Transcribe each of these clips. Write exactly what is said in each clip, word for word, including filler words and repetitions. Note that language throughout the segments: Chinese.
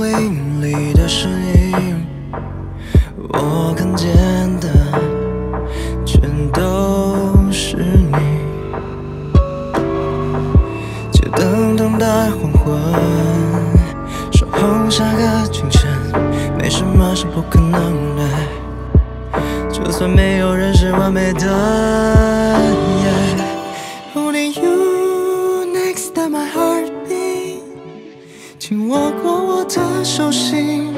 林里的身影，我看见的全都是你。街灯等待黄昏，手捧下个清晨，没什么是不可能的，就算没有人是完美的。Yeah. Only you next to my heartbeat， 紧握过我的手心，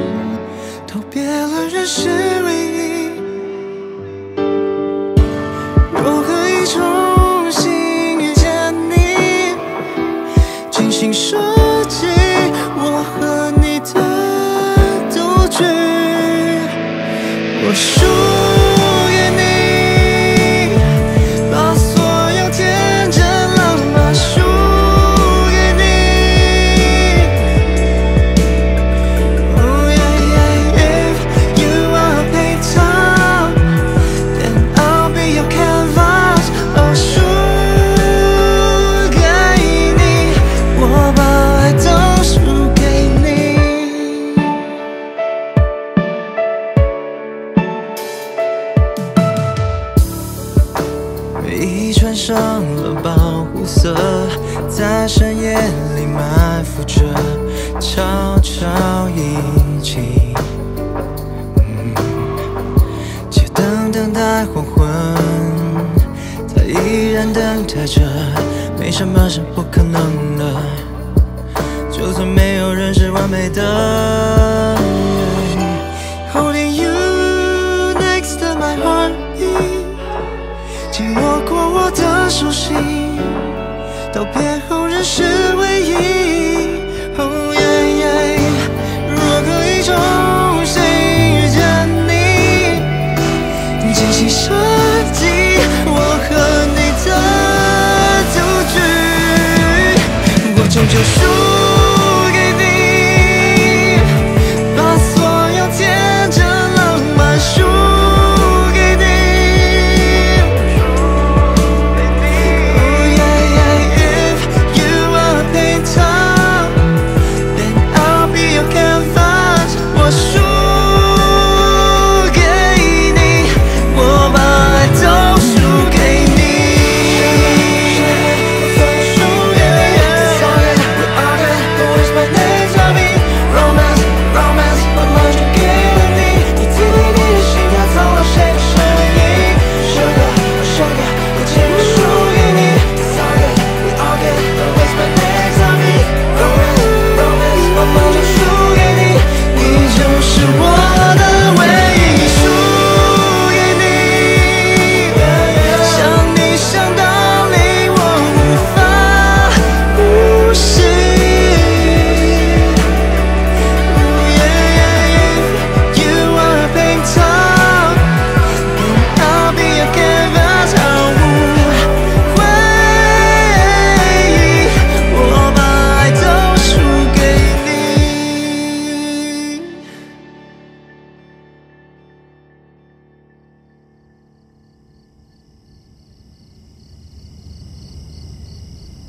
都别了人是唯一。如何以重新遇见你，精心设计我和你的赌局，我输。 穿上了保护色，在深夜里埋伏着，悄悄隐起。嗯、街灯等待黄昏，它依然等待着，没什么是不可能的，就算没有人是完美的。Holding you next to my heartbeat。 紧握过我的手心，道别后仍是唯一。Oh yeah yeah， 如果一重新遇见你，精心设计我和你的赌局，我终究输。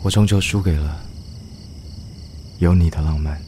我终究输给了有你的浪漫。